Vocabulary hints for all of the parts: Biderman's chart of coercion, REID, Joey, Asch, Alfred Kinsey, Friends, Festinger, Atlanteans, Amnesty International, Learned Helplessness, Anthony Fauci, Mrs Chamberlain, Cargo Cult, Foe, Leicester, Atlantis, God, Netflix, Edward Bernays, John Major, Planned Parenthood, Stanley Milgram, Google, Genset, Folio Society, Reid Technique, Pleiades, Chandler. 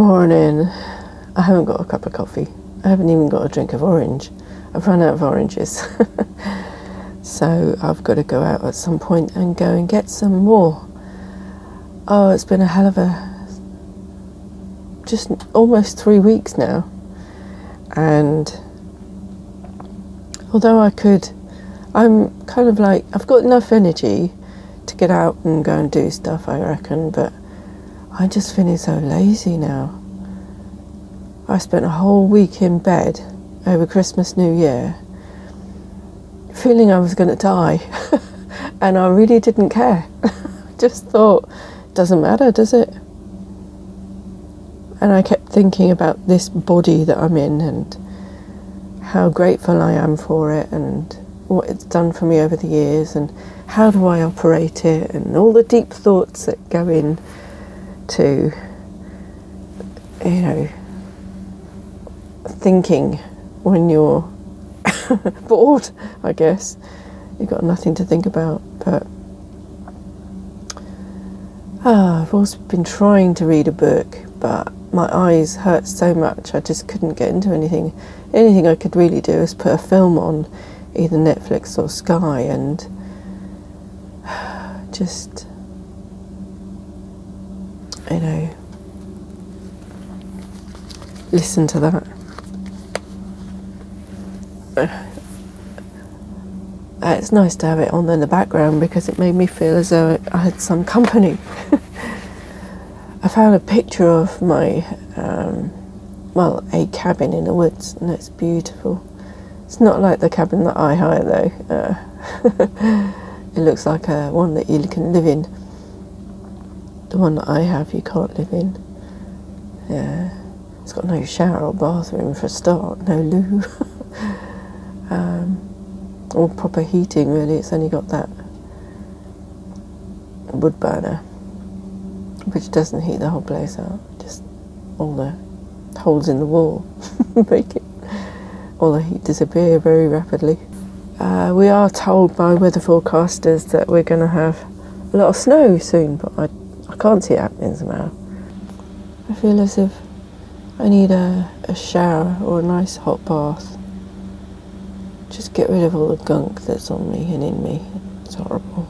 Morning. I haven't got a cup of coffee. I haven't even got a drink of orange. I've run out of oranges. So I've got to go out at some point and go and get some more. Oh, it's been a hell of a... just almost 3 weeks now. And although I could... I'm kind of like... I've got enough energy to get out and go and do stuff, I reckon, but I'm just feeling so lazy now. I spent a whole week in bed over Christmas, New Year, feeling I was going to die. And I really didn't care. Just thought, doesn't matter, does it? And I kept thinking about this body that I'm in and how grateful I am for it and what it's done for me over the years and how do I operate it and all the deep thoughts that go in to, you know, thinking when you're bored, I guess. You've got nothing to think about, but I've also been trying to read a book, but my eyes hurt so much I just couldn't get into anything. Anything I could really do is put a film on either Netflix or Sky and just, you know, listen to that. It's nice to have it on in the background because it made me feel as though I had some company. I found a picture of my, well, a cabin in the woods, and it's beautiful. It's not like the cabin that I hire though. It looks like a one that you can live in. The one that I have you can't live in. Yeah. It's got no shower or bathroom for a start, no loo. All proper heating really, it's only got that wood burner, which doesn't heat the whole place up, just all the holes in the wall make it, all the heat disappear very rapidly. We are told by weather forecasters that we're going to have a lot of snow soon, but I can't see it happening somehow. I feel as if I need a shower or a nice hot bath. Just get rid of all the gunk that's on me and in me. It's horrible.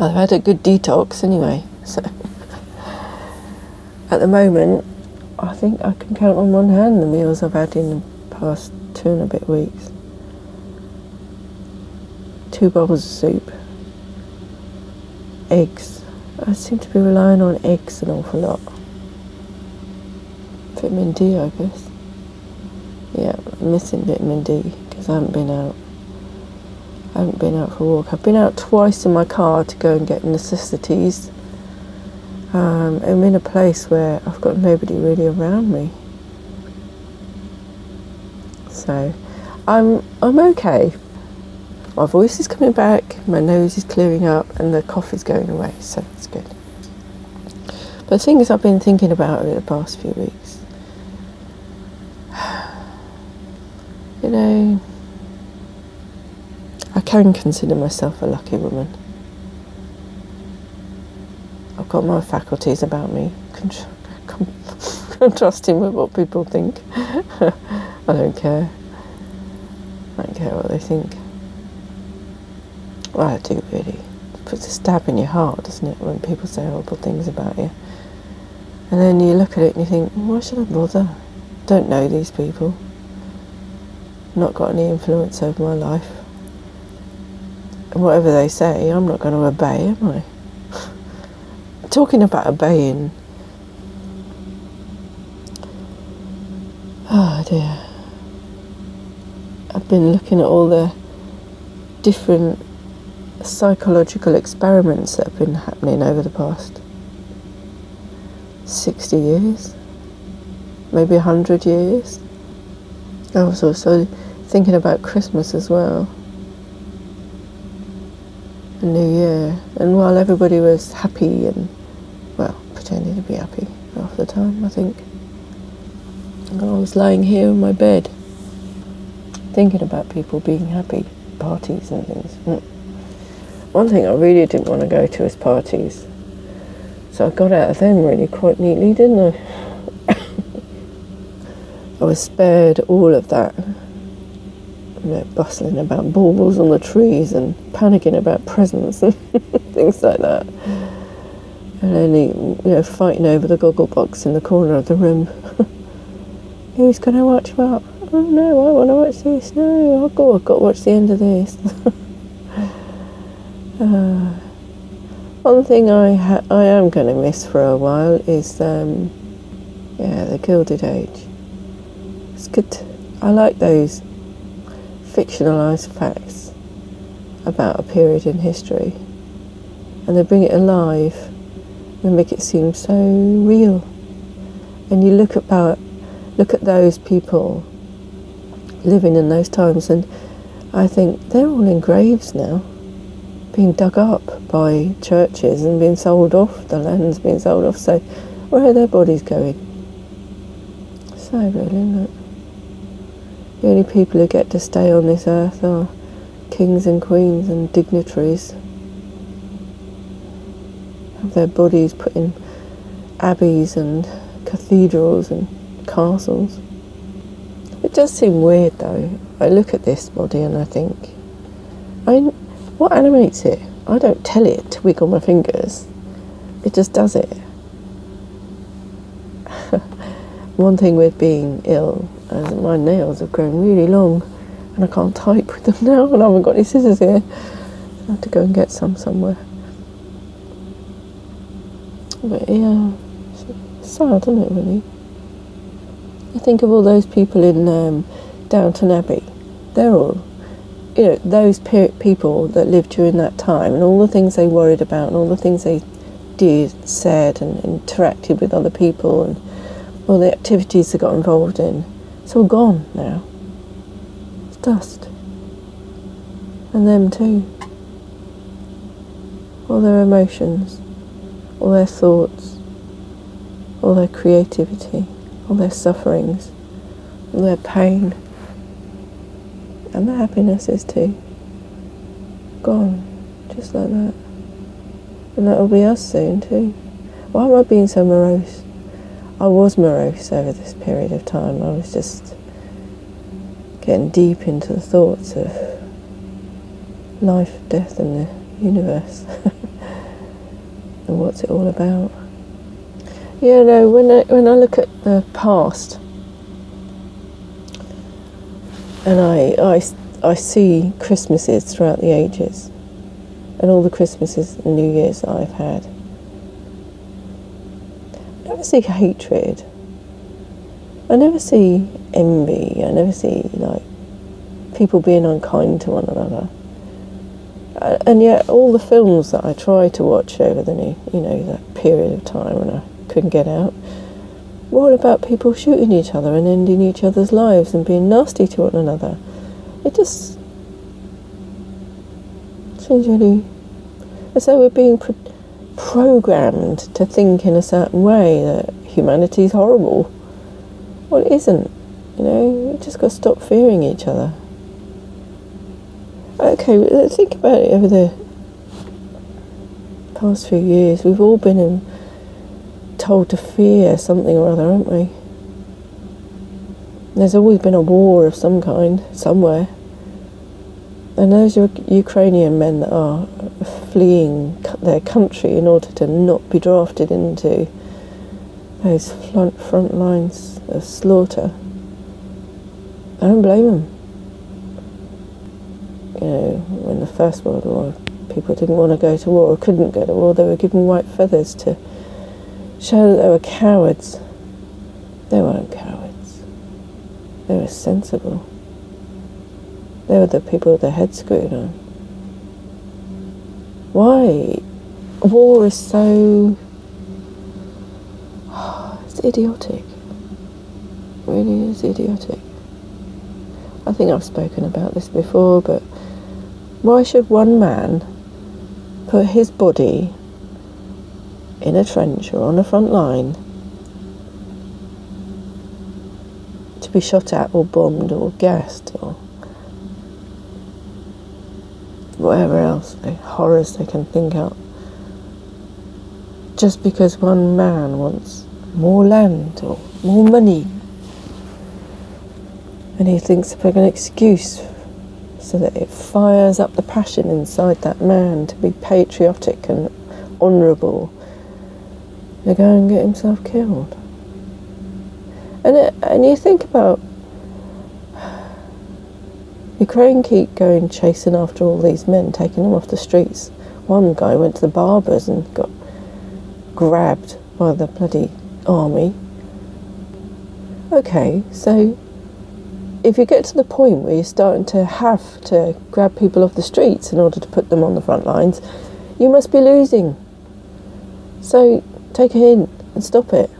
I've had a good detox anyway, so at the moment I think I can count on one hand the meals I've had in the past 2 and a bit weeks. 2 bowls of soup. Eggs. I seem to be relying on eggs an awful lot. Vitamin D, I guess. Yeah, I'm missing vitamin D because I haven't been out. I haven't been out for a walk. I've been out twice in my car to go and get necessities. I'm in a place where I've got nobody really around me. So, I'm okay. My voice is coming back, my nose is clearing up and the cough is going away, so that's good. But things I've been thinking about over the past few weeks. You know, I can consider myself a lucky woman. I've got my faculties about me, contrasting with what people think. I don't care. I don't care what they think. Well, I do really. It puts a stab in your heart, doesn't it, when people say horrible things about you. And then you look at it and you think, why should I bother? Don't know these people. Not got any influence over my life. And whatever they say, I'm not going to obey, am I? Talking about obeying. Oh dear. I've been looking at all the different psychological experiments that have been happening over the past 60 years, maybe 100 years. I was also thinking about Christmas as well, and New Year, and while everybody was happy and, well, pretending to be happy half the time, I think, and I was lying here in my bed thinking about people being happy, parties and things. One thing I really didn't want to go to was parties. So I got out of them really quite neatly, didn't I? I was spared all of that, you know, bustling about baubles on the trees and panicking about presents and things like that, and only, you know, fighting over the goggle box in the corner of the room. Who's going to watch what? Oh no, I want to watch this. No, I've got to watch the end of this. One thing I am going to miss for a while is yeah, the Gilded Age. It's good. I like those fictionalised facts about a period in history, and they bring it alive and make it seem so real. And you look at those people living in those times, and I think they're all in graves now, being dug up by churches and being sold off, the land's being sold off, so where are their bodies going? Sad really, isn't it? The only people who get to stay on this earth are kings and queens and dignitaries. Have their bodies put in abbeys and cathedrals and castles. It does seem weird though. I look at this body and I think, what animates it? I don't tell it to wiggle my fingers. It just does it. One thing with being ill is my nails have grown really long and I can't type with them now, and I haven't got any scissors here. I have to go and get some somewhere. But yeah, it's sad, isn't it, really? I think of all those people in Downton Abbey. They're all, you know, those people that lived during that time, and all the things they worried about and all the things they did, said and interacted with other people, and all the activities they got involved in. It's all gone now. It's dust. And them too. All their emotions, all their thoughts, all their creativity, all their sufferings, all their pain. And the happiness is too. Gone. Just like that. And that'll be us soon too. Why am I being so morose? I was morose over this period of time. I was just getting deep into the thoughts of life, death and the universe. And what's it all about? Yeah, no, when I look at the past, and I see Christmases throughout the ages, and all the Christmases and New Year's that I've had. I never see hatred. I never see envy. I never see, like, people being unkind to one another. And yet all the films that I try to watch over the new, you know, that period of time when I couldn't get out, were all about people shooting each other and ending each other's lives and being nasty to one another. It just seems really as though we're being programmed to think in a certain way that humanity's horrible. Well, it isn't, you know. We just got to stop fearing each other. Okay, think about it. Over the past few years, we've all been told to fear something or other, haven't we? There's always been a war of some kind, somewhere. And those Ukrainian men that are fleeing their country in order to not be drafted into those front lines of slaughter, I don't blame them. You know, when the First World War, people didn't want to go to war or couldn't go to war. They were given white feathers to show that they were cowards. They weren't cowards. They were sensible. They were the people with their heads screwed on. Why? War is so... it's idiotic. It really is idiotic. I think I've spoken about this before, but why should one man put his body in a trench or on a front line to be shot at or bombed or gassed or whatever else, the horrors they can think up, just because one man wants more land or more money And he thinks of an excuse so that it fires up the passion inside that man to be patriotic and honourable to go and get himself killed. And you think about Ukraine keep going chasing after all these men, taking them off the streets. One guy went to the barbers and got grabbed by the bloody army. Okay, so if you get to the point where you're starting to have to grab people off the streets in order to put them on the front lines, you must be losing. So take a hint and stop it.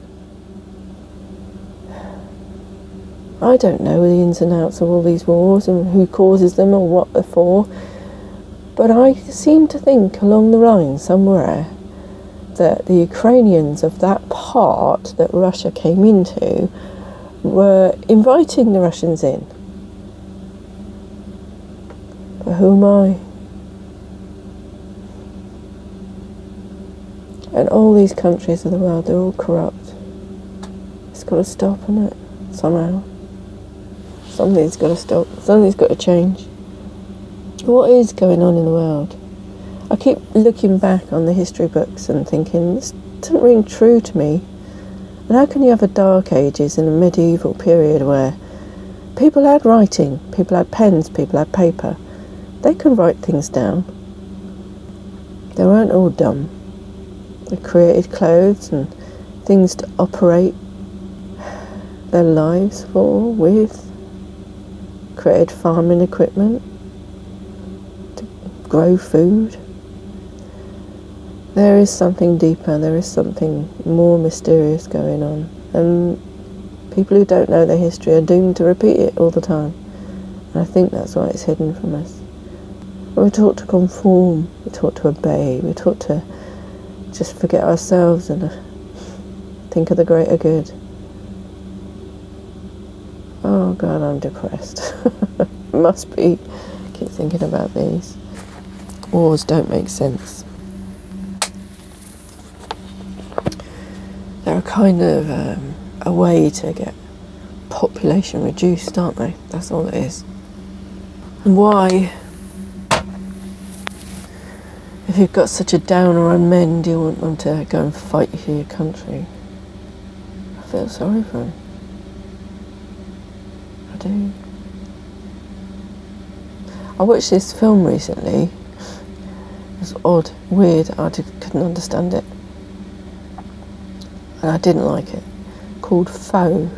I don't know the ins and outs of all these wars and who causes them or what they're for, but I seem to think along the line somewhere that the Ukrainians of that part that Russia came into were inviting the Russians in. But who am I? And all these countries of the world, they're all corrupt. It's got to stop, isn't it? Somehow. Something's got to stop. Something's got to change. What is going on in the world? I keep looking back on the history books and thinking, this doesn't ring true to me. And how can you have a Dark Ages and a medieval period where people had writing, people had pens, people had paper. They could write things down. They weren't all dumb. They created clothes and things to operate their lives for, with. Created farming equipment to grow food. There is something deeper, there is something more mysterious going on, and people who don't know their history are doomed to repeat it all the time, and I think that's why it's hidden from us. We're taught to conform, we're taught to obey, we're taught to just forget ourselves and think of the greater good. Oh God, I'm depressed. Must be. I keep thinking about these. Wars don't make sense. They're a kind of a way to get population reduced, aren't they? That's all it is. And why, if you've got such a downer on men, do you want them to go and fight for your country? I feel sorry for them. I do. I watched this film recently. It was odd, weird, I couldn't understand it. And I didn't like it, called Foe.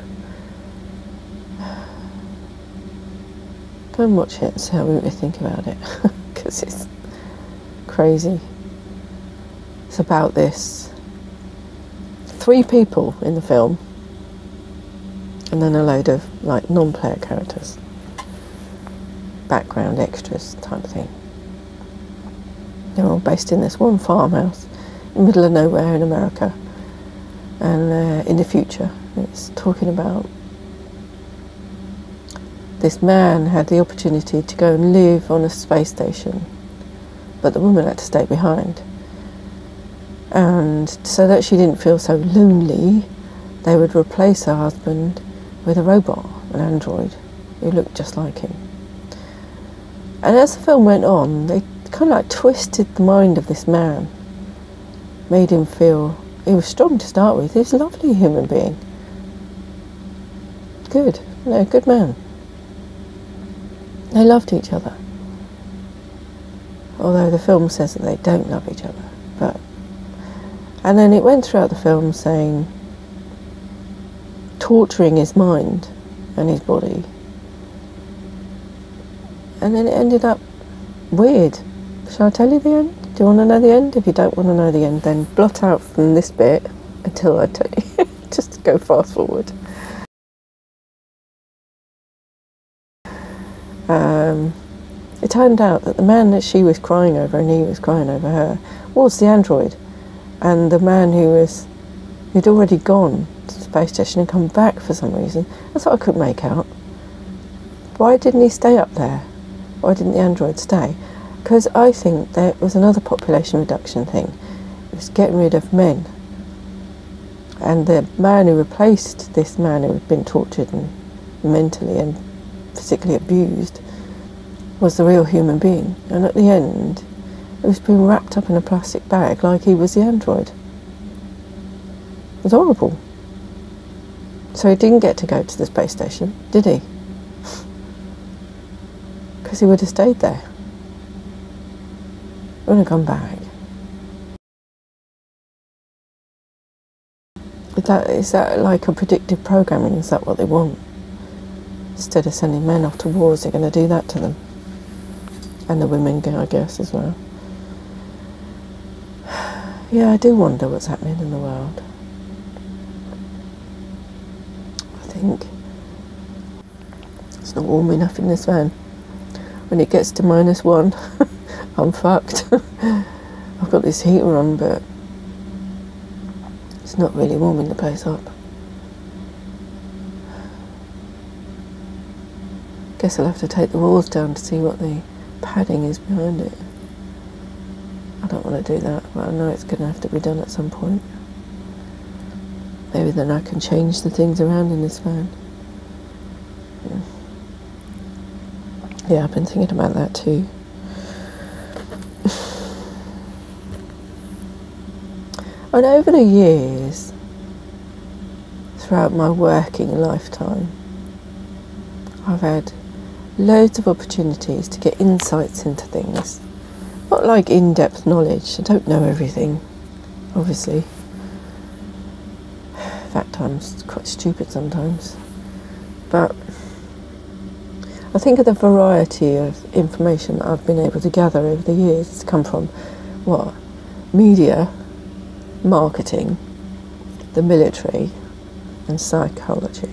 Go and watch it and see how you think about it, because it's crazy. It's about this. 3 people in the film, and then a load of like non-player characters, background extras type thing. They're all based in this one farmhouse in the middle of nowhere in America. And in the future, it's talking about this man had the opportunity to go and live on a space station, but the woman had to stay behind. And so that she didn't feel so lonely, they would replace her husband with a robot, an android, who looked just like him. And as the film went on, they kind of like twisted the mind of this man, made him feel... He was strong to start with. He was a lovely human being. Good. No, good man. They loved each other. Although the film says that they don't love each other. But, and then it went throughout the film saying, torturing his mind and his body. And then it ended up weird. Shall I tell you the end? Do you want to know the end? If you don't want to know the end, then blot out from this bit until I tell you. Just go fast forward. It turned out that the man that she was crying over and he was crying over her was the android, and the man who'd already gone to the space station and come back for some reason. That's what I couldn't make out. Why didn't he stay up there? Why didn't the android stay? Because I think that was another population reduction thing. It was getting rid of men. And the man who replaced this man who had been tortured and mentally and physically abused was the real human being, and at the end it was being wrapped up in a plastic bag like he was the android. It was horrible. So he didn't get to go to the space station, did he? Because he would have stayed there. He would have gone back. Is that like a predictive programming? Is that what they want? Instead of sending men off to wars, they're going to do that to them. And the women, I guess, as well. Yeah, I do wonder what's happening in the world. I think it's not warm enough in this van. When it gets to -1, I'm fucked. I've got this heater on, but it's not really warming the place up. Guess I'll have to take the walls down to see what the padding is behind it. I don't want to do that, but I know it's going to have to be done at some point. Maybe then I can change the things around in this van. Yeah, I've been thinking about that too. And over the years, throughout my working lifetime, I've had loads of opportunities to get insights into things. Not like in-depth knowledge, I don't know everything, obviously. In fact, I'm quite stupid sometimes. But I think of the variety of information that I've been able to gather over the years. It's come from, what, media, marketing, the military, and psychology.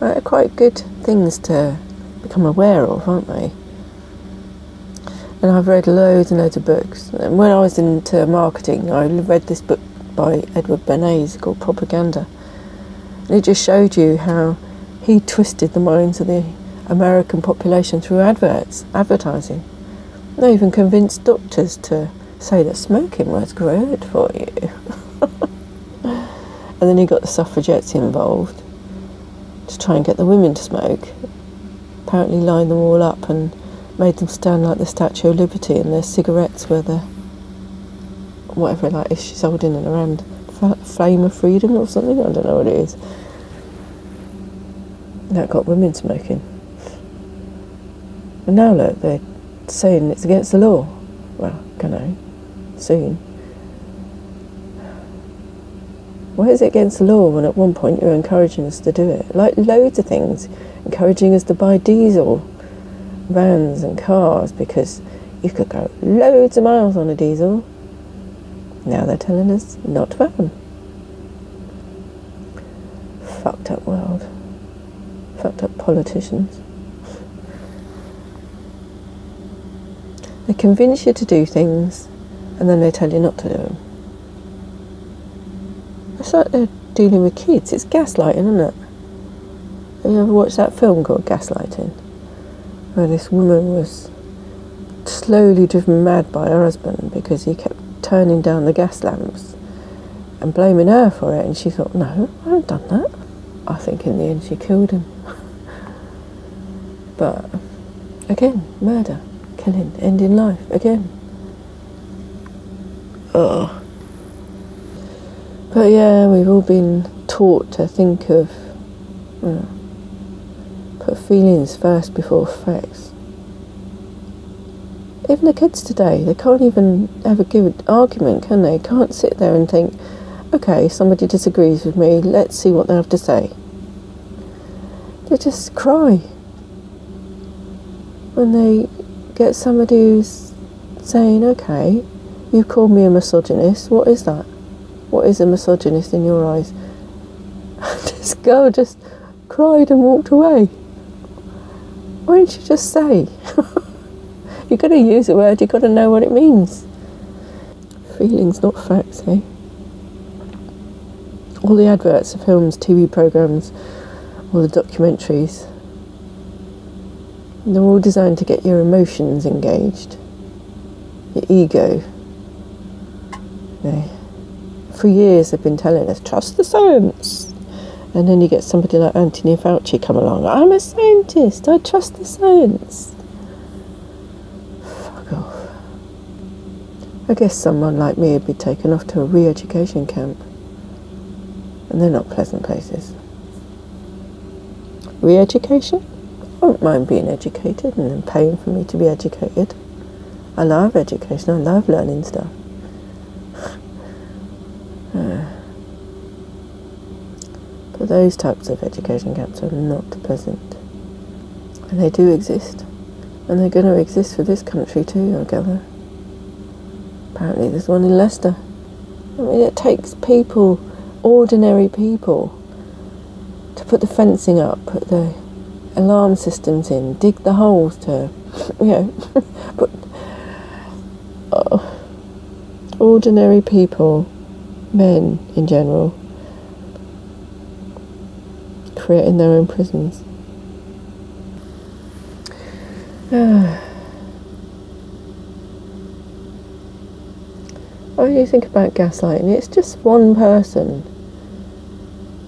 They're quite good things to become aware of, aren't they? And I've read loads and loads of books. And when I was into marketing, I read this book by Edward Bernays called Propaganda. And it just showed you how he twisted the minds of the American population through advertising. They even convinced doctors to say that smoking was good for you. And then he got the suffragettes involved to try and get the women to smoke. Apparently lined them all up and made them stand like the Statue of Liberty, and their cigarettes were the, whatever, like if she's holding it around, flame of freedom or something, I don't know what it is. That got women smoking. And now look, they're saying it's against the law. Well, I know, soon. Why is it against the law when at one point you're encouraging us to do it? Like loads of things, encouraging us to buy diesel vans and cars because you could go loads of miles on a diesel. Now they're telling us not to have them. Fucked up world. Fucked up politicians. They convince you to do things, and then they tell you not to do them. It's like they're dealing with kids. It's gaslighting, isn't it? Have you ever watched that film called Gaslighting? Where this woman was slowly driven mad by her husband because he kept turning down the gas lamps and blaming her for it, and she thought, no, I haven't done that. I think in the end she killed him. But, again, murder. Killing, ending life again. Oh, but yeah, we've all been taught to think of, you know, put feelings first before facts. Even the kids today, they can't even have a good argument, can they? Can't sit there and think, okay, somebody disagrees with me, let's see what they have to say. They just cry when they get somebody who's saying, okay, you called me a misogynist, what is that? What is a misogynist in your eyes? This girl just cried and walked away. Why didn't you just say? You've got to use a word, you've got to know what it means. Feelings, not facts, eh? All the adverts, the films, TV programmes, all the documentaries, they're all designed to get your emotions engaged, your ego. Yeah. For years they've been telling us, trust the science, And then you get somebody like Anthony Fauci come along. I'm a scientist. I trust the science. Fuck off. I guess someone like me would be taken off to a re-education camp. And they're not pleasant places. Re-education? I wouldn't mind being educated and then paying for me to be educated. I love education. I love learning stuff. But those types of education camps are not pleasant. And they do exist. And they're going to exist for this country too, I gather. Apparently there's one in Leicester. I mean, it takes people, ordinary people, to put the fencing up, put the alarm systems in, dig the holes to, you know, but ordinary people, men in general, creating their own prisons. What do you think about gaslighting? It's just one person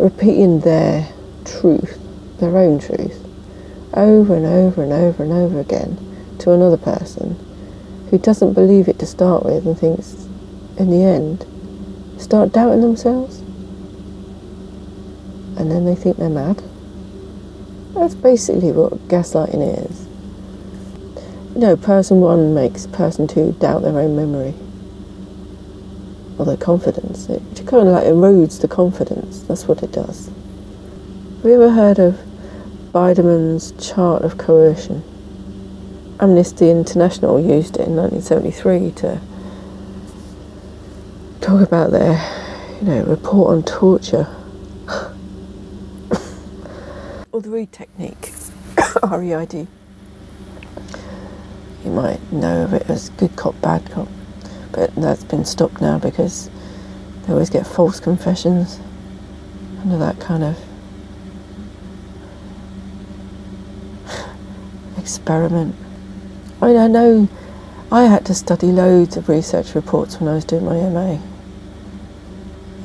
repeating their truth, their own truth, over and over and over and over again to another person who doesn't believe it to start with and thinks in the end start doubting themselves, and then they think they're mad. That's basically what gaslighting is. You know, person one makes person two doubt their own memory or their confidence. It kind of like erodes the confidence. That's what it does. Have you ever heard of Biderman's chart of coercion? Amnesty International used it in 1973 to talk about their, you know, report on torture. Or the REID technique, R-E-I-D. You might know of it as good cop, bad cop, but that's been stopped now because they always get false confessions under that kind of experiment. I mean, I know I had to study loads of research reports when I was doing my MA.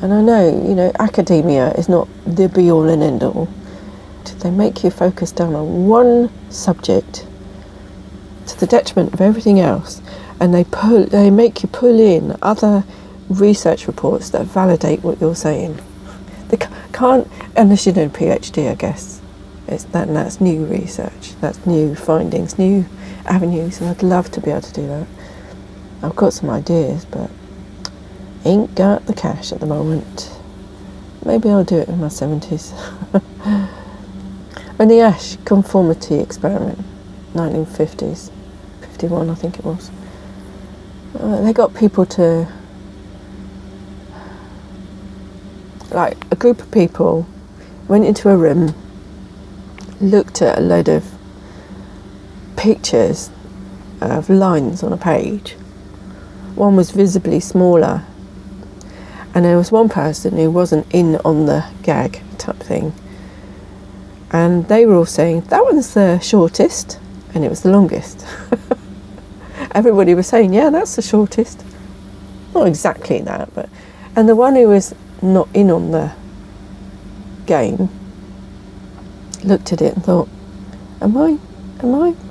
And I know, you know, academia is not the be-all and end-all. They make you focus down on one subject to the detriment of everything else, and they make you pull in other research reports that validate what you're saying. They can't, unless you're doing a PhD, I guess. That's new research, that's new findings, new avenues, and I'd love to be able to do that. I've got some ideas, but ain't got the cash at the moment. Maybe I'll do it in my 70s. And the Asch conformity experiment, 1950s, 51 I think it was. They got people to, like, a group of people went into a room, looked at a load of pictures of lines on a page. One was visibly smaller, and there was one person who wasn't in on the gag type thing. And they were all saying, that one's the shortest, and it was the longest. Everybody was saying, yeah, that's the shortest. Not exactly that, but... And the one who was not in on the game looked at it and thought, am I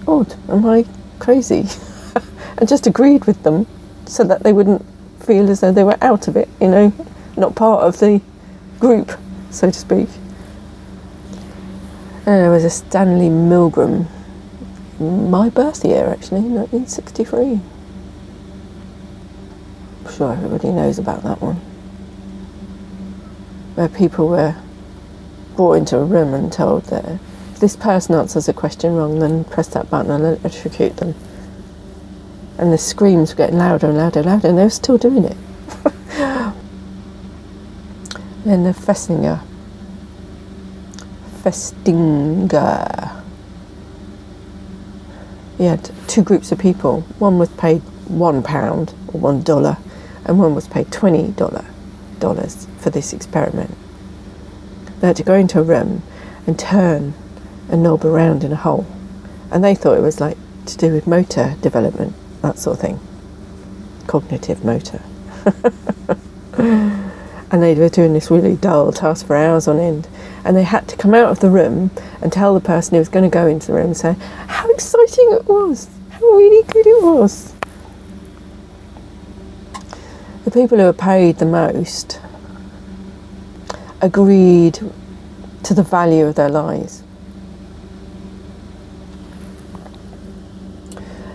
odd? Am I crazy? And just agreed with them so that they wouldn't feel as though they were out of it, you know, not part of the group, so to speak. There was a Stanley Milgram, my birth year actually, 1963. I'm sure everybody knows about that one. Where people were brought into a room and told that if this person answers a question wrong, then press that button and electrocute them. And the screams were getting louder and louder and louder, and they were still doing it. Then the Festinger. He had two groups of people. One was paid £1 or $1, and one was paid $20 for this experiment. They had to go into a room and turn a knob around in a hole, and they thought it was like to do with motor development, that sort of thing, cognitive motor. and they were doing this really dull task for hours on end, and they had to come out of the room and tell the person who was going to go into the room, say how exciting it was, how really good it was. The people who were paid the most agreed to the value of their lies.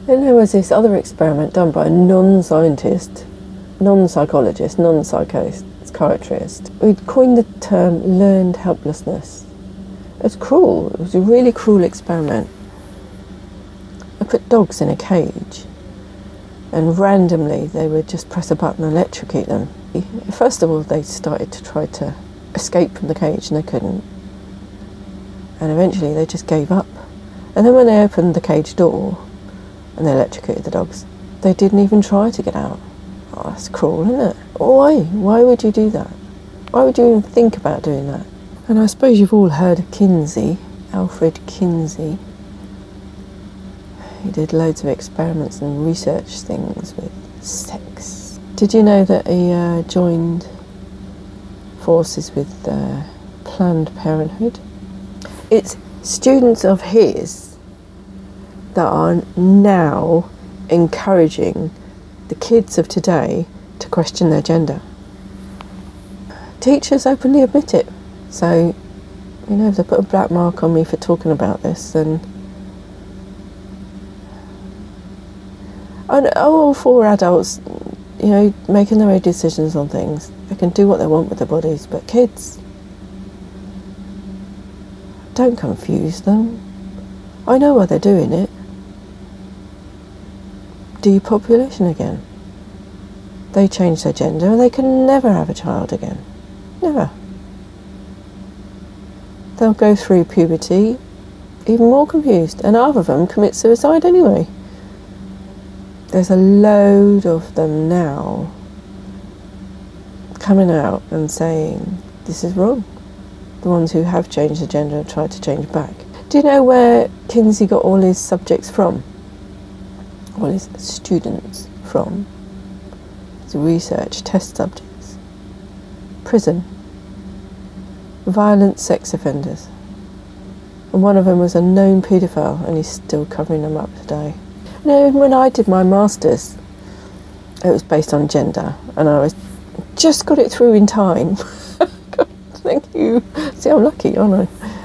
Then there was this other experiment done by a non-scientist, non-psychologist, non-psychiatrist, who'd coined the term learned helplessness. It was cruel, it was a really cruel experiment. I put dogs in a cage and randomly they would just press a button and electrocute them. First of all, they started to try to escape from the cage and they couldn't. And eventually they just gave up. And then when they opened the cage door, and they electrocuted the dogs, they didn't even try to get out. Oh, that's cruel, isn't it? Why? Why would you do that? Why would you even think about doing that? And I suppose you've all heard of Kinsey, Alfred Kinsey. He did loads of experiments and research things with sex. Did you know that he joined forces with Planned Parenthood? It's students of his that are now encouraging the kids of today to question their gender. Teachers openly admit it. So, you know, if they put a black mark on me for talking about this, then I'm all for adults, you know, making their own decisions on things. They can do what they want with their bodies, but kids, don't confuse them. I know why they're doing it. Depopulation again. They change their gender and they can never have a child again. Never. They'll go through puberty even more confused, and half of them commit suicide anyway. There's a load of them now coming out and saying this is wrong. The ones who have changed their gender have tried to change back. Do you know where Kinsey got all his subjects from? All his students from, his research, test subjects, prison, violent sex offenders, and one of them was a known paedophile, and he's still covering them up today. You know, when I did my masters, it was based on gender, and I was just got it through in time. God, thank you. See, I'm lucky, aren't I?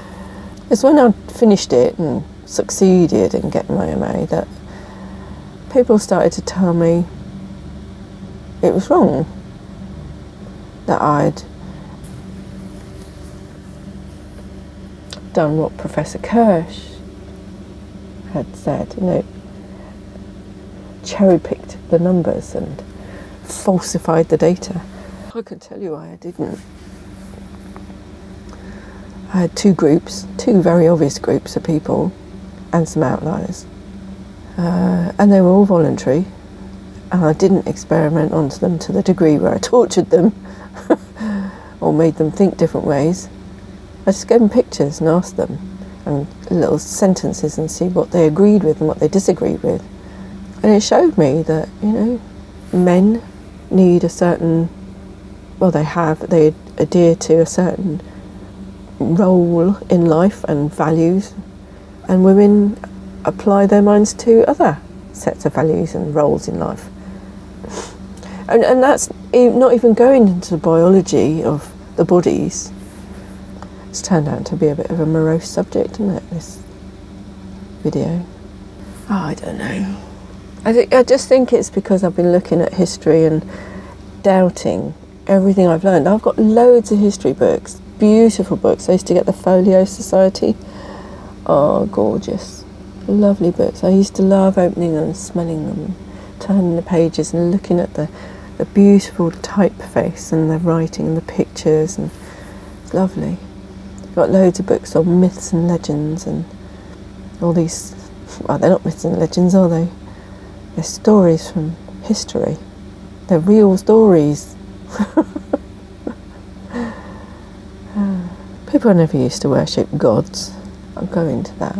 It's when I finished it and succeeded in getting my MA that people started to tell me it was wrong that I'd done what Professor Kirsch had said, you know, cherry-picked the numbers and falsified the data. I can tell you why I didn't. I had two groups, two very obvious groups of people and some outliers. And they were all voluntary, and I didn't experiment onto them to the degree where I tortured them or made them think different ways. I just gave them pictures and asked them and little sentences and see what they agreed with and what they disagreed with, and it showed me that, you know, men need a certain, well, they adhere to a certain role in life and values, and women apply their minds to other sets of values and roles in life. And that's not even going into the biology of the bodies. It's turned out to be a bit of a morose subject, isn't it, this video? Oh, I don't know. I just think it's because I've been looking at history and doubting everything I've learned. I've got loads of history books, beautiful books. I used to get the Folio Society. Oh, gorgeous. Lovely books. I used to love opening them and smelling them, turning the pages and looking at the beautiful typeface and the writing and the pictures, and it's lovely. Got loads of books on myths and legends and all these, well, they're not myths and legends, are they? They're stories from history. They're real stories. People never used to worship gods. I'll go into that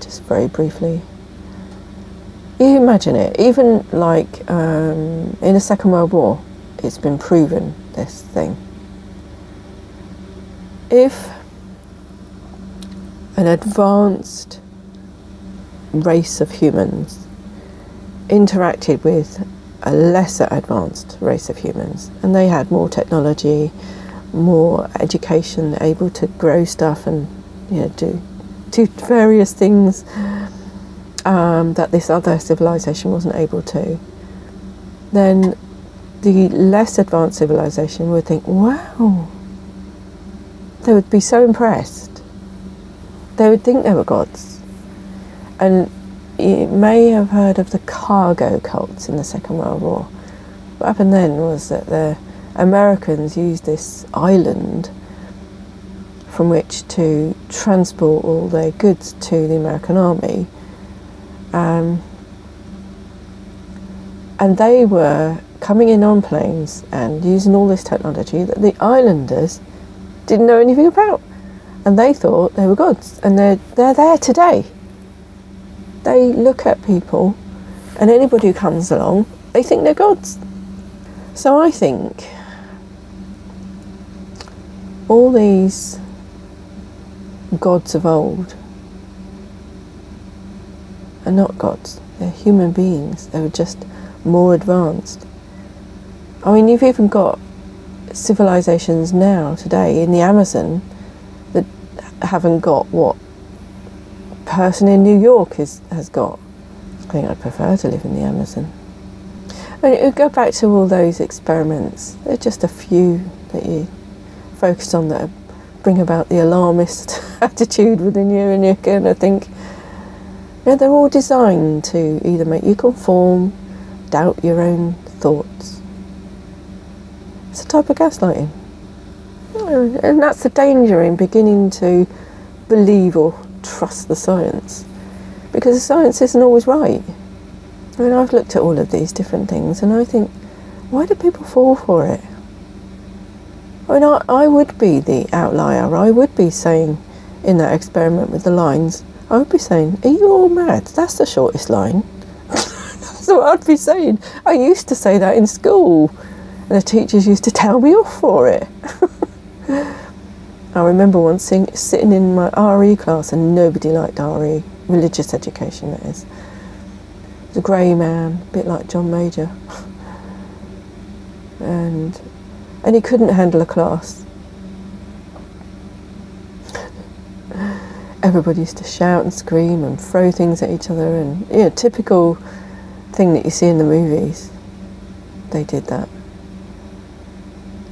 just very briefly. You imagine it, even like in the Second World War, it's been proven, this thing. if an advanced race of humans interacted with a lesser advanced race of humans and they had more technology, more education, able to grow stuff and, you know, do various things that this other civilization wasn't able to, then the less advanced civilization would think, wow, they would be so impressed. They would think they were gods. And you may have heard of the cargo cults in the Second World War. What happened then was that the Americans used this island from which to transport all their goods to the American army. And they were coming in on planes and using all this technology that the islanders didn't know anything about. And they thought they were gods, and they're there today. They look at people, and anybody who comes along, they think they're gods. So I think all these gods of old are not gods, they're human beings, they were just more advanced. I mean, you've even got civilizations now, today, in the Amazon that haven't got what a person in New York has got. I think I'd prefer to live in the Amazon. I mean, it would go back to all those experiments. There are just a few that you focus on that bring about the alarmist attitude within you, and you're going to think, you know, they're all designed to either make you conform, doubt your own thoughts. It's a type of gaslighting. And that's the danger in beginning to believe or trust the science, because the science isn't always right. I mean, I've looked at all of these different things and I think, why do people fall for it? I mean, I would be the outlier. I would be saying in that experiment with the lines, I would be saying, are you all mad? That's the shortest line. That's what I'd be saying. I used to say that in school and the teachers used to tell me off for it. I remember once sitting in my RE class, and nobody liked RE, religious education that is. The grey man, a bit like John Major. And he couldn't handle a class. Everybody used to shout and scream and throw things at each other, and, you know, typical thing that you see in the movies. They did that.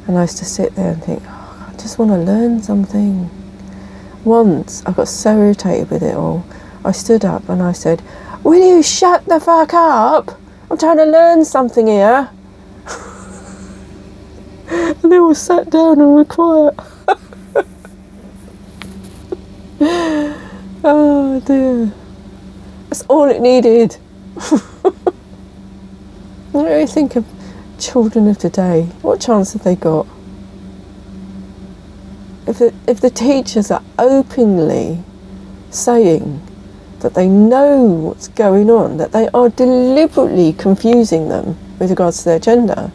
And I used to sit there and think, oh, I just want to learn something. Once, I got so irritated with it all, I stood up and I said, will you shut the fuck up? I'm trying to learn something here. And they all sat down and were quiet. Oh dear. That's all it needed. I really think of children of today. What chance have they got? If the teachers are openly saying that they know what's going on, that they are deliberately confusing them with regards to their gender,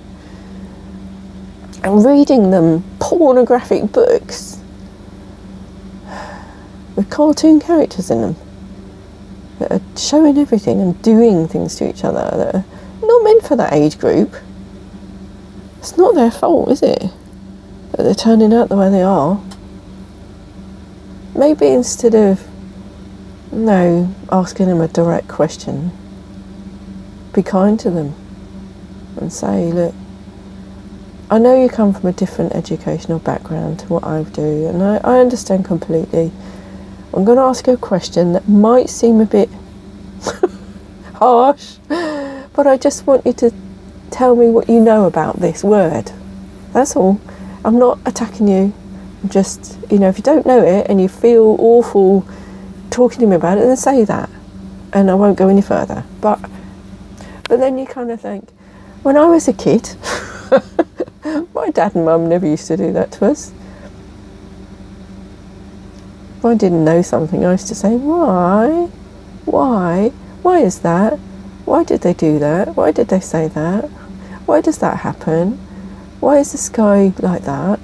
and reading them pornographic books with cartoon characters in them that are showing everything and doing things to each other that are not meant for that age group. It's not their fault, is it, that they're turning out the way they are? Maybe instead of asking them a direct question, be kind to them and say, look, I know you come from a different educational background to what I do, and I understand completely. I'm going to ask you a question that might seem a bit harsh, but I just want you to tell me what you know about this word. That's all. I'm not attacking you. I'm just, you know, if you don't know it and you feel awful talking to me about it, then say that and I won't go any further. But then you kind of think, when I was a kid my dad and mum never used to do that to us. If I didn't know something, I used to say, why is that, why did they do that, why did they say that, why does that happen, why is the sky like that,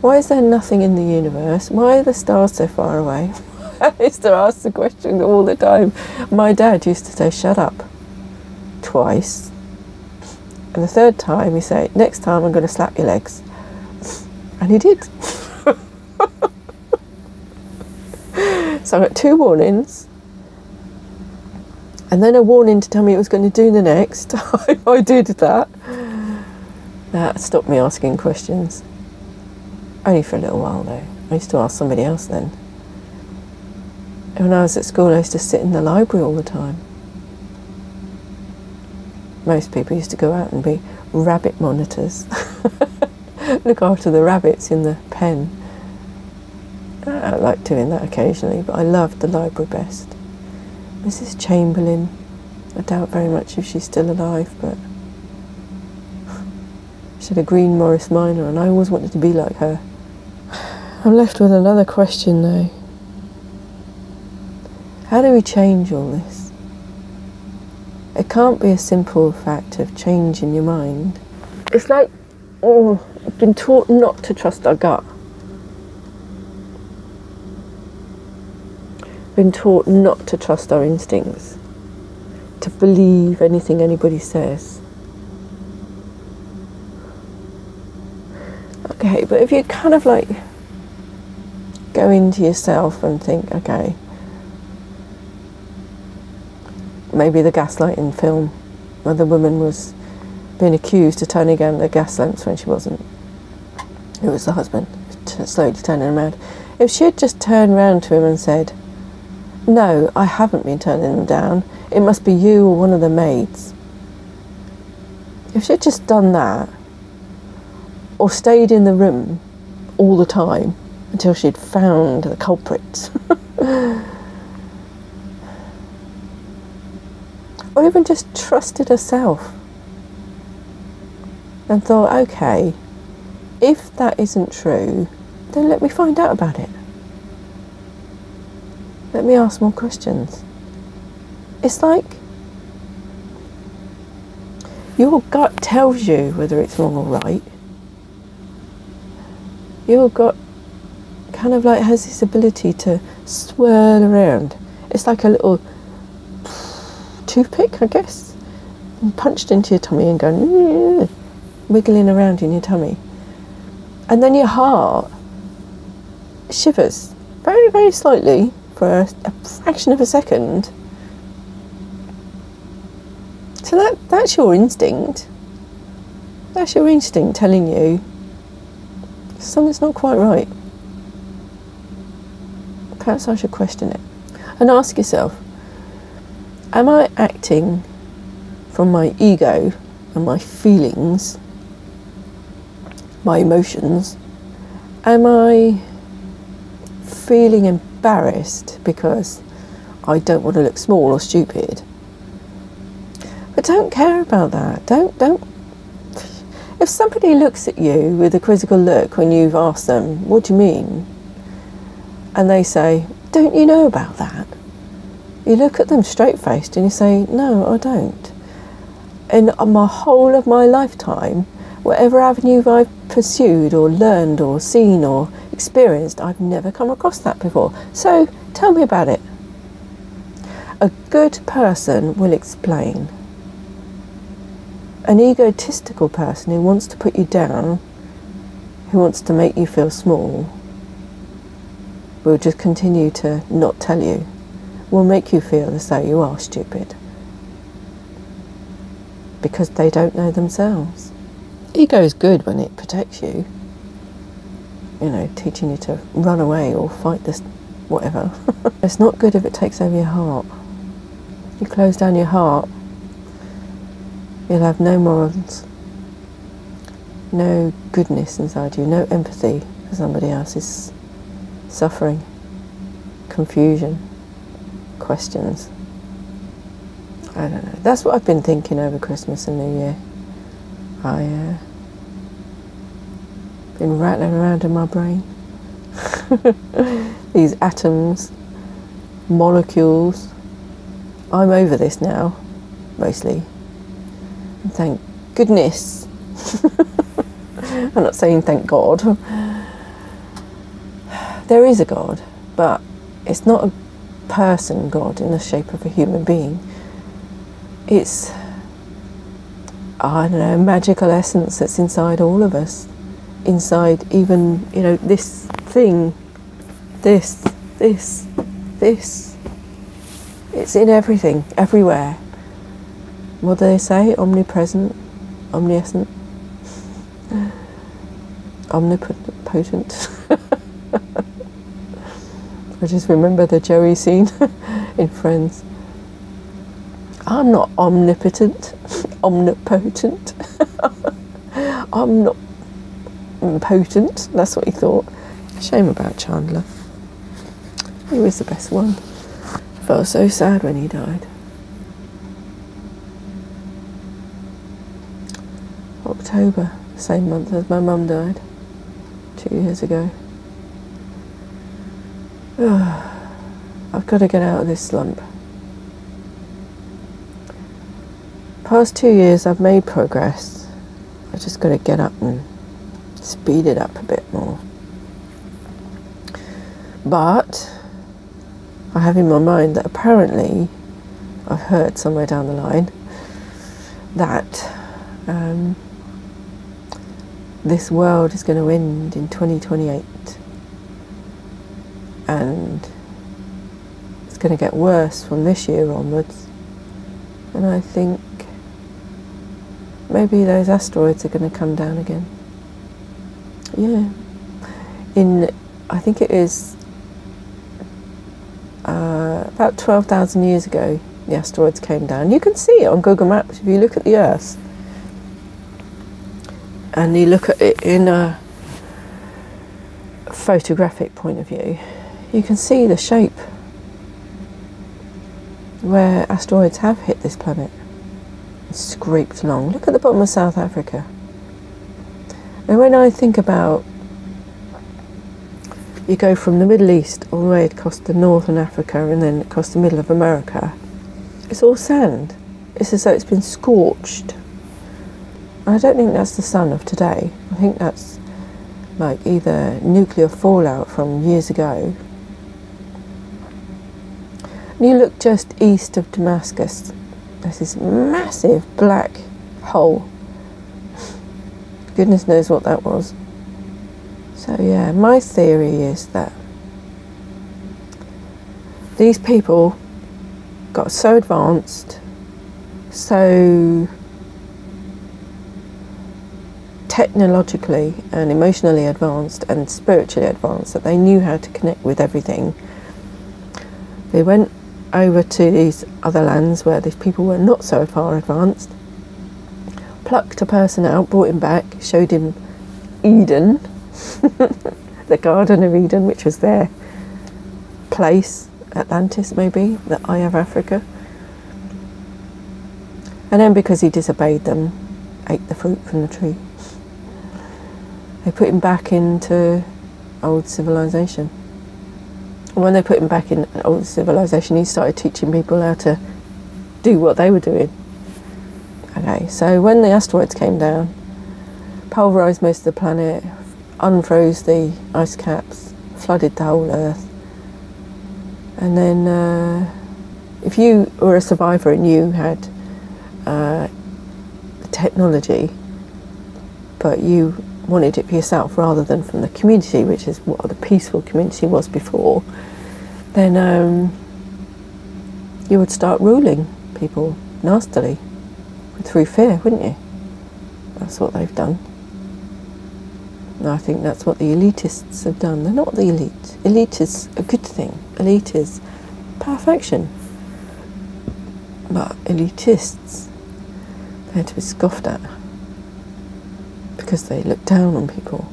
Why is there nothing in the universe? Why are the stars so far away? I used to ask the question all the time. My dad used to say, shut up, twice. And the third time he said, next time I'm going to slap your legs. And he did. So I got 2 warnings. And then a warning to tell me it was going to do the next time. I did that. That stopped me asking questions. Only for a little while though. I used to ask somebody else then. And when I was at school, I used to sit in the library all the time. Most people used to go out and be rabbit monitors. Look after the rabbits in the pen. I liked doing that occasionally, but I loved the library best. Mrs Chamberlain, I doubt very much if she's still alive, but she had a green Morris Minor and I always wanted to be like her. I'm left with another question though. How do we change all this? It can't be a simple fact of change in your mind. It's like, oh, we've been taught not to trust our gut. Been taught not to trust our instincts, to believe anything anybody says. Okay, but if you kind of like go into yourself and think, okay, maybe the gaslighting film where the woman was being accused of turning down the gas lamps when she wasn't, it was the husband slowly turning around. If she had just turned round to him and said, no, I haven't been turning them down. It must be you or one of the maids. If she'd just done that, or stayed in the room all the time until she'd found the culprits, or even just trusted herself and thought, okay, if that isn't true, then let me find out about it. Let me ask more questions. It's like your gut tells you whether it's wrong or right. Your gut kind of like has this ability to swirl around. It's like a little toothpick, I guess, punched into your tummy and going wiggling around in your tummy. And then your heart shivers very, very slightly. For a fraction of a second. So that's your instinct. That's your instinct telling you something's not quite right. Perhaps I should question it. And ask yourself, am I acting from my ego and my feelings, my emotions? Am I feeling embarrassed because I don't want to look small or stupid? But don't care about that. Don't. If somebody looks at you with a quizzical look when you've asked them, what do you mean? And they say, don't you know about that? You look at them straight-faced and you say, no, I don't. In my whole of my lifetime, whatever avenue I've pursued or learned or seen or experienced, I've never come across that before. So tell me about it. A good person will explain. An egotistical person who wants to put you down, who wants to make you feel small, will just continue to not tell you, will make you feel as though you are stupid because they don't know themselves. Ego is good when it protects you, you know, teaching you to run away or fight this whatever. It's not good if it takes over your heart. You close down your heart, you'll have no morals, no goodness inside you, no empathy for somebody else's suffering, confusion, questions. I don't know. That's what I've been thinking over Christmas and New Year. I've been rattling around in my brain. These atoms, molecules. I'm over this now, mostly. And thank goodness. I'm not saying thank God. There is a God, but it's not a person God in the shape of a human being. It's, I don't know, a magical essence that's inside all of us, inside even, you know, this thing, this. It's in everything, everywhere. What do they say? Omnipresent, omniscient, omnipotent. I just remember the Joey scene in Friends. I'm not omnipotent, omnipotent. I'm not potent, that's what he thought. Shame about Chandler. He was the best one. I felt so sad when he died. October, same month as my mum died 2 years ago. I've got to get out of this slump. Past 2 years I've made progress. I've just got to get up and speed it up a bit more. But I have in my mind that apparently I've heard somewhere down the line that this world is going to end in 2028 and it's going to get worse from this year onwards, and I think maybe those asteroids are going to come down again. Yeah, in, I think it is about 12,000 years ago the asteroids came down. You can see it on Google Maps if you look at the Earth and you look at it in a photographic point of view, you can see the shape where asteroids have hit this planet and scraped along. Look at the bottom of South Africa. And when I think about, you go from the Middle East all the way across to Northern Africa and then across the middle of America, it's all sand. It's as though it's been scorched. I don't think that's the sun of today. I think that's like either nuclear fallout from years ago. And you look just east of Damascus, there's this massive black hole. Goodness knows what that was. So yeah, my theory is that these people got so advanced, so technologically and emotionally advanced and spiritually advanced that they knew how to connect with everything. They went over to these other lands where these people were not so far advanced, plucked a person out, brought him back, showed him Eden, the Garden of Eden, which was their place, Atlantis maybe, the Eye of Africa. And then because he disobeyed them, ate the fruit from the tree. They put him back into old civilization. When they put him back in old civilization, he started teaching people how to do what they were doing. Okay, so when the asteroids came down, pulverized most of the planet, unfroze the ice caps, flooded the whole Earth. And then if you were a survivor and you had the technology, but you wanted it for yourself rather than from the community, which is what the peaceful community was before, then you would start ruling people nastily through fear, wouldn't you? That's what they've done. And I think that's what the elitists have done. They're not the elite. Elite is a good thing. Elite is perfection. But elitists, they're to be scoffed at, because they look down on people.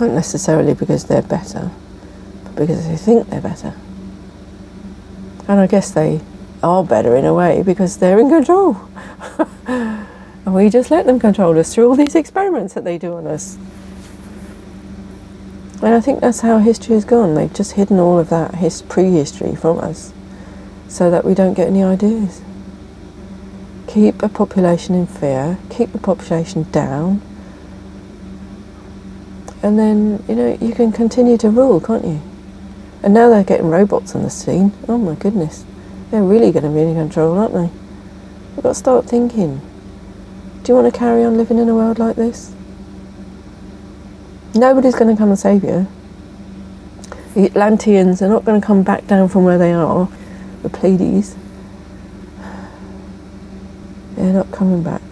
Not necessarily because they're better, but because they think they're better. And I guess they are better in a way because they're in control. And we just let them control us through all these experiments that they do on us. And I think that's how history has gone. They've just hidden all of that prehistory from us so that we don't get any ideas. Keep a population in fear, keep the population down. and then, you know, you can continue to rule, can't you? And now they're getting robots on the scene. Oh my goodness, they're really going to be in control, aren't they? We've got to start thinking. Do you want to carry on living in a world like this? Nobody's going to come and save you. The Atlanteans are not going to come back down from where they are, the Pleiades. They're not coming back.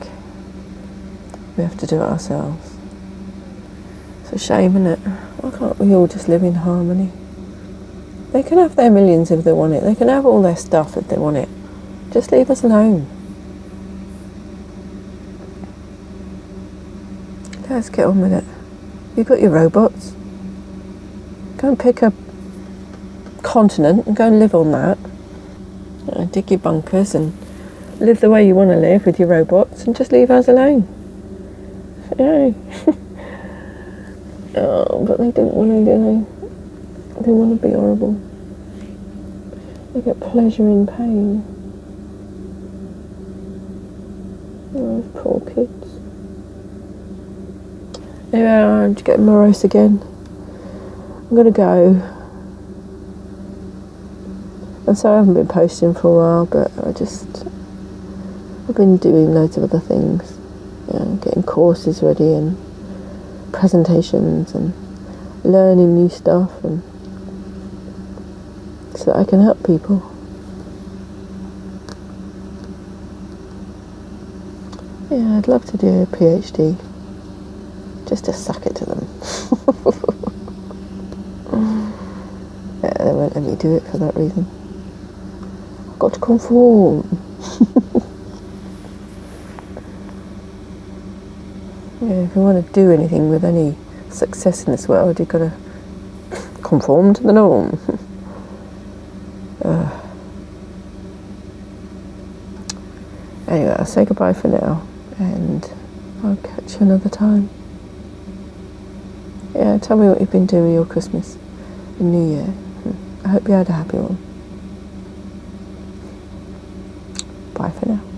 We have to do it ourselves. It's a shame, isn't it? Why can't we all just live in harmony? They can have their millions if they want it. They can have all their stuff if they want it. Just leave us alone. Let's get on with it. You've got your robots. Go and pick a continent and go and live on that. And dig your bunkers and live the way you want to live with your robots and just leave us alone. Yay. Oh, but they don't want to, do they? They want to be horrible. They get pleasure in pain. Oh, poor kids. Anyway, I'm getting morose again. I'm gonna go. I'm sorry I haven't been posting for a while, but I've been doing loads of other things. Yeah, getting courses ready and presentations and learning new stuff, and so that I can help people. Yeah, I'd love to do a PhD, just to suck it to them. Yeah, they won't let me do it for that reason. I've got to conform. Yeah, if you want to do anything with any success in this world, you've got to conform to the norm. Anyway, I'll say goodbye for now, and I'll catch you another time. Yeah, tell me what you've been doing with your Christmas and New Year. I hope you had a happy one. Bye for now.